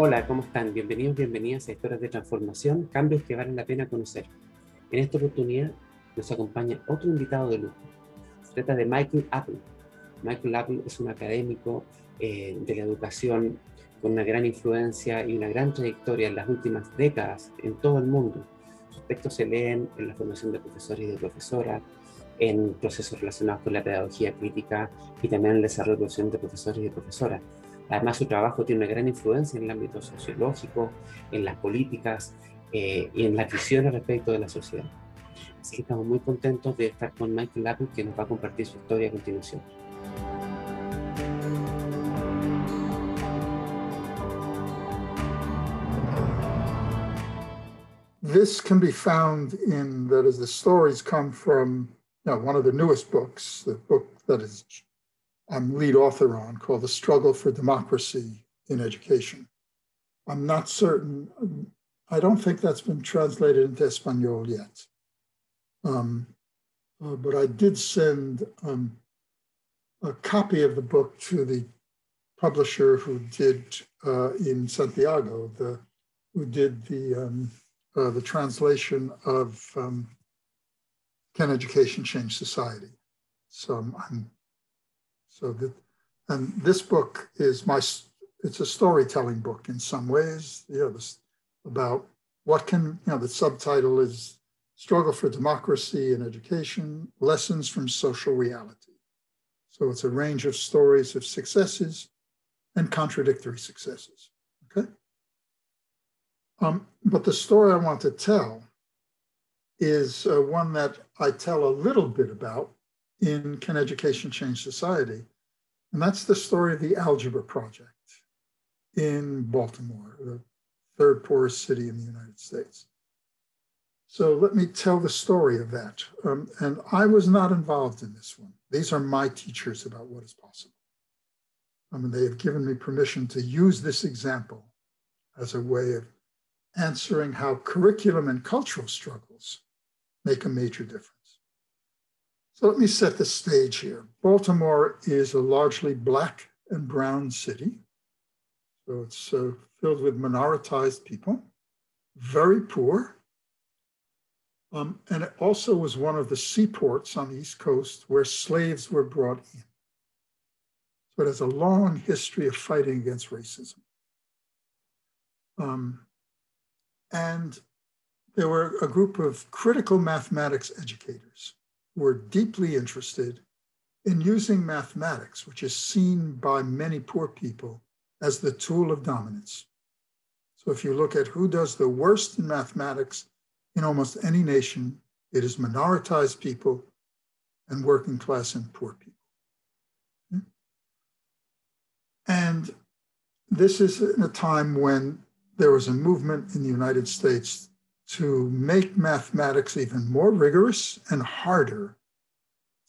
Hola, ¿cómo están? Bienvenidos, bienvenidas a Historias de Transformación, cambios que valen la pena conocer. En esta oportunidad nos acompaña otro invitado de lujo. Se trata de Michael Apple. Michael Apple es un académico de la educación con una gran influencia y una gran trayectoria en las últimas décadas en todo el mundo. Sus textos se leen en la formación de profesores y de profesoras, en procesos relacionados con la pedagogía crítica y también en el desarrollo de producción de profesores y de profesoras. Además, su trabajo tiene una gran influencia en el ámbito sociológico, en las políticas y en las visiones respecto de la sociedad. Así que estamos muy contentos de estar con Michael Apple, que nos va a compartir su historia a continuación. This can be found in, that is, the stories come from one of the newest books, the book that is I'm lead author on, called The Struggle for Democracy in Education. I'm not certain, I don't think that's been translated into Espanol yet. But I did send a copy of the book to the publisher who did in Santiago, who did the translation of Can Education Change Society? And this book is it's a storytelling book in some ways, about what can, the subtitle is Struggle for Democracy in Education, Lessons from Social Reality. So it's a range of stories of successes and contradictory successes, okay? But the story I want to tell is one that I tell a little bit about in Can Education Change Society? And that's the story of the Algebra Project in Baltimore, the third poorest city in the United States. So let me tell the story of that. And I was not involved in this one. These are my teachers about what is possible. And they have given me permission to use this example as a way of answering how curriculum and cultural struggles make a major difference. So let me set the stage here. Baltimore is a largely black and brown city. So it's filled with minoritized people, very poor. And it also was one of the seaports on the East Coast where slaves were brought in. So it has a long history of fighting against racism. And there were a group of critical mathematics educators were deeply interested in using mathematics, which is seen by many poor people as the tool of dominance. So if you look at who does the worst in mathematics in almost any nation, it is minoritized people and working class and poor people. And this is in a time when there was a movement in the United States to make mathematics even more rigorous and harder,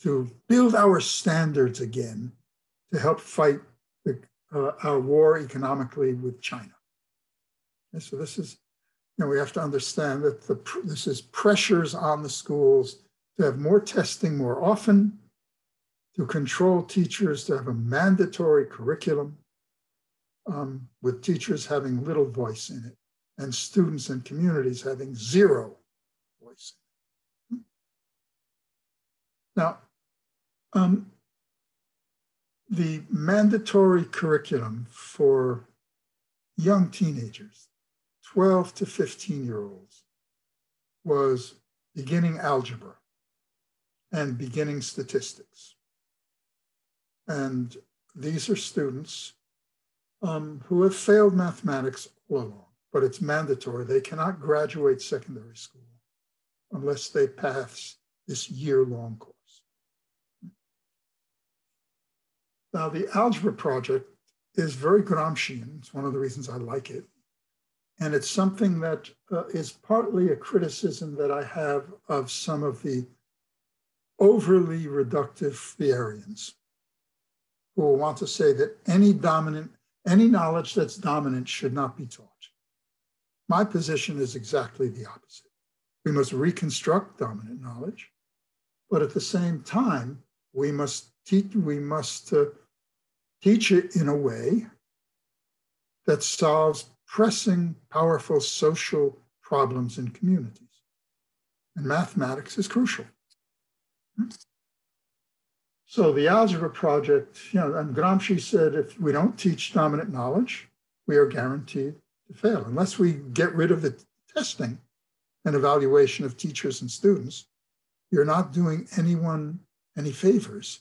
to build our standards again, to help fight our war economically with China. And so this is, we have to understand that this is pressures on the schools to have more testing more often, to control teachers, to have a mandatory curriculum with teachers having little voice in it, and students and communities having zero voice. Now, the mandatory curriculum for young teenagers, 12 to 15-year-olds, was beginning algebra and beginning statistics. And these are students who have failed mathematics all along. But it's mandatory. They cannot graduate secondary school unless they pass this year-long course. Now, the Algebra Project is very Gramscian. It's one of the reasons I like it. And it's something that is partly a criticism that I have of some of the overly reductive Freireans who will want to say that any knowledge that's dominant should not be taught. My position is exactly the opposite. We must reconstruct dominant knowledge, but at the same time, we must teach it in a way that solves pressing, powerful social problems in communities. And mathematics is crucial. So the Algebra Project, you know, and Gramsci said, if we don't teach dominant knowledge, we are guaranteed to fail. Unless we get rid of the testing and evaluation of teachers and students, you're not doing anyone any favors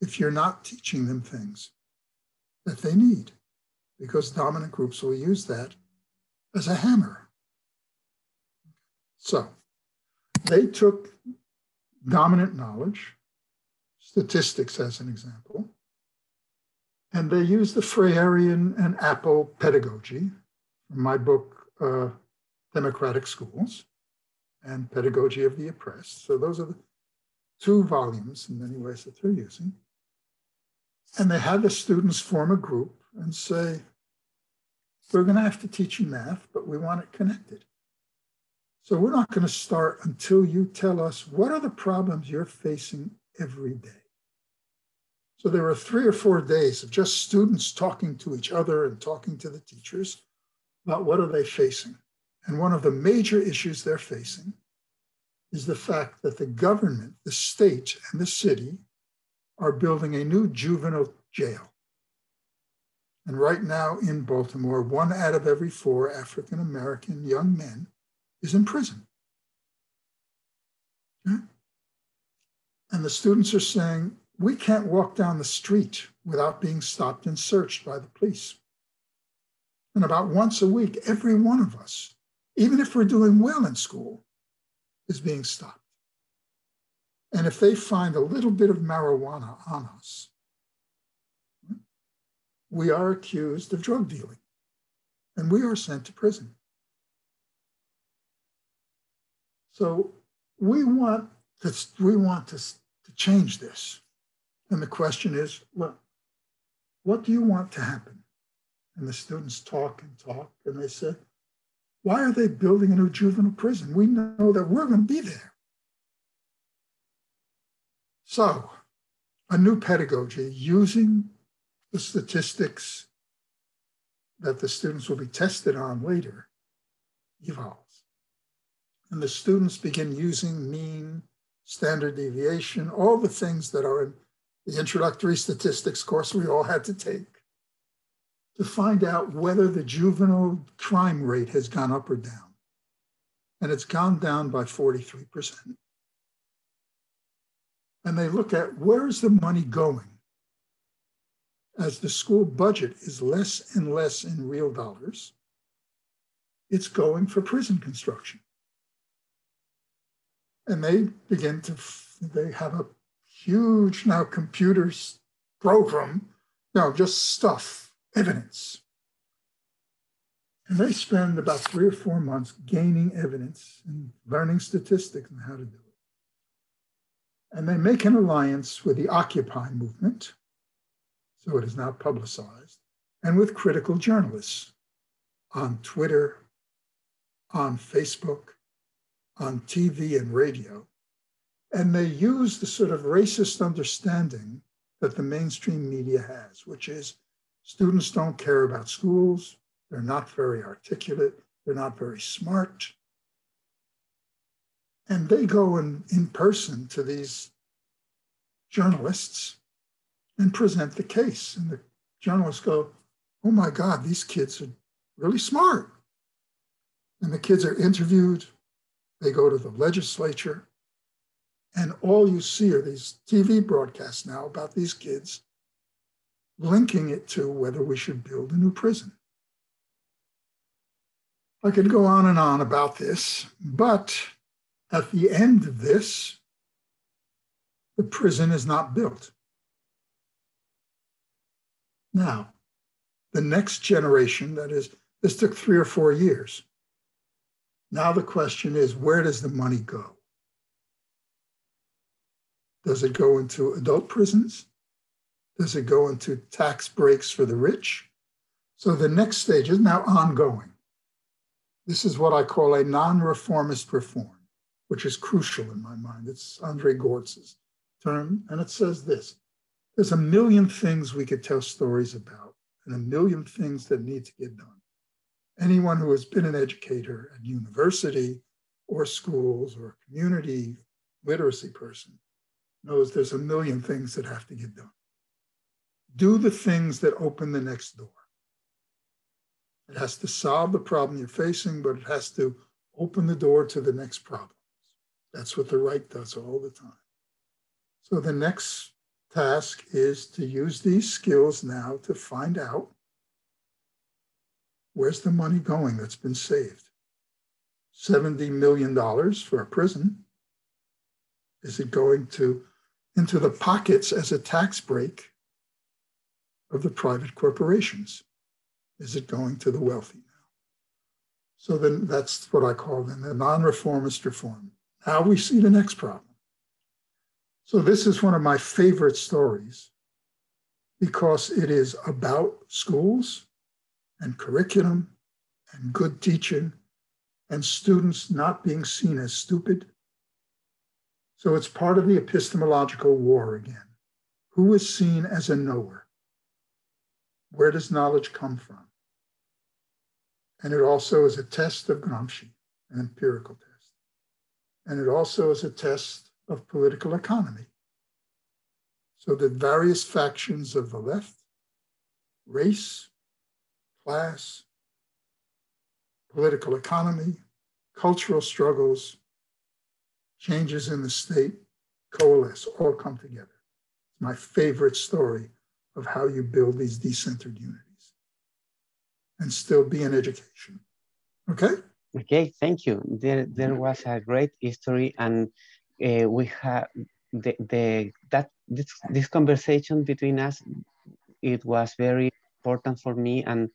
if you're not teaching them things that they need, because dominant groups will use that as a hammer. So they took dominant knowledge, statistics as an example, and they used the Freirean and Apple pedagogy from my book, Democratic Schools and Pedagogy of the Oppressed. So those are the two volumes in many ways that they're using. And they had the students form a group and say, we're going to have to teach you math, but we want it connected. So we're not going to start until you tell us what are the problems you're facing every day. So there were 3 or 4 days of just students talking to each other and talking to the teachers about what are they facing. And one of the major issues they're facing is the fact that the government, the state, and the city are building a new juvenile jail. And right now in Baltimore, 1 out of every 4 African-American young men is in prison. Okay? And the students are saying, we can't walk down the street without being stopped and searched by the police. And about once a week, every one of us, even if we're doing well in school, is being stopped. And if they find a little bit of marijuana on us, we are accused of drug dealing and we are sent to prison. So we want to change this. And the question is, well, what do you want to happen? And the students talk, and they said, why are they building a new juvenile prison? We know that we're going to be there. So a new pedagogy using the statistics that the students will be tested on later evolves. And the students begin using mean, standard deviation, all the things that are in the introductory statistics course we all had to take, to find out whether the juvenile crime rate has gone up or down. And it's gone down by 43%. And they look at where is the money going as the school budget is less and less in real dollars. It's going for prison construction. And they begin to, they have a huge now computers program, no, just stuff, evidence. And they spend about 3 or 4 months gaining evidence and learning statistics and how to do it. And they make an alliance with the Occupy movement, so it is now publicized, and with critical journalists on Twitter, on Facebook, on TV and radio, and they use the sort of racist understanding that the mainstream media has, which is students don't care about schools, they're not very articulate, they're not very smart. And they go in person to these journalists and present the case. And the journalists go, oh my God, these kids are really smart. And the kids are interviewed. They go to the legislature, and all you see are these TV broadcasts now about these kids, linking it to whether we should build a new prison. I could go on and on about this, but at the end of this, the prison is not built. Now, the next generation, that is, this took 3 or 4 years. Now the question is, where does the money go? Does it go into adult prisons? Does it go into tax breaks for the rich? So the next stage is now ongoing. This is what I call a non-reformist reform, which is crucial in my mind. It's Andre Gortz's term, and it says this: there's a million things we could tell stories about and a million things that need to get done. anyone who has been an educator at university or schools or community literacy person knows there's a million things that have to get done. Do the things that open the next door. It has to solve the problem you're facing, but it has to open the door to the next problems. That's what the right does all the time. So the next task is to use these skills now to find out where's the money going that's been saved. $70 million for a prison. Is it going into the pockets as a tax break of the private corporations? Is it going to the wealthy now? So then that's what I call then the non-reformist reform. Now we see the next problem. So this is one of my favorite stories because it is about schools and curriculum and good teaching and students not being seen as stupid. So it's part of the epistemological war again. Who is seen as a knower? Where does knowledge come from? And it also is a test of Gramsci, an empirical test. And it also is a test of political economy. So the various factions of the left, race, class, political economy, cultural struggles, changes in the state, coalesce, all come together. It's my favorite story of how you build these decentered unities and still be in education. Okay? Okay, thank you. There was a great history, and we have this conversation between us. It was very important for me, and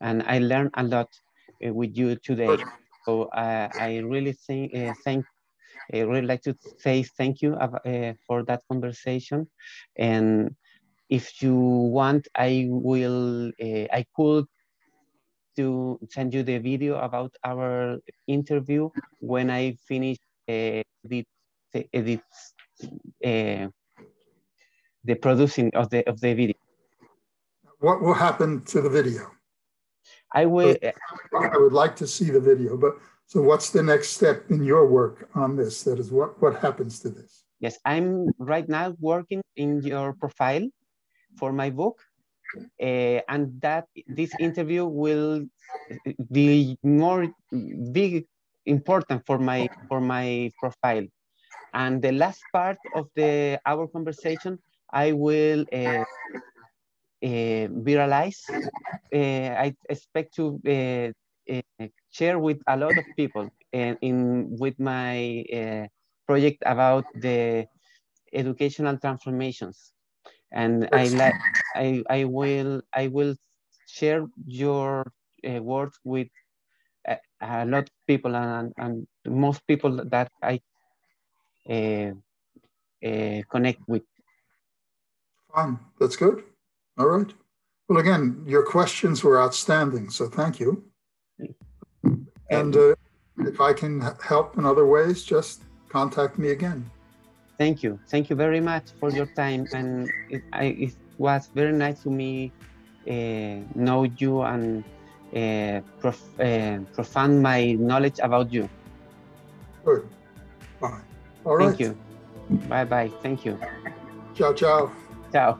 I learned a lot with you today. So I really think I really like to say thank you for that conversation. And if you want, I could to send you the video about our interview when I finish the producing of the video. What will happen to the video? I would like to see the video, but so what's the next step in your work on this? That is, what happens to this? Yes, I'm right now working in your profile for my book. And that this interview will be more big, important for my profile. And the last part of our conversation, I will viralize. I expect to share with a lot of people with my project about the educational transformations. And I will share your words with a lot of people and most people that I connect with. Fine, that's good. All right. Well, again, your questions were outstanding, so thank you. And if I can help in other ways, just contact me again. Thank you. Thank you very much for your time. And it was very nice to me know you and profound my knowledge about you. Good. Bye. All right. Thank you. Bye-bye. Thank you. Ciao, ciao. Ciao.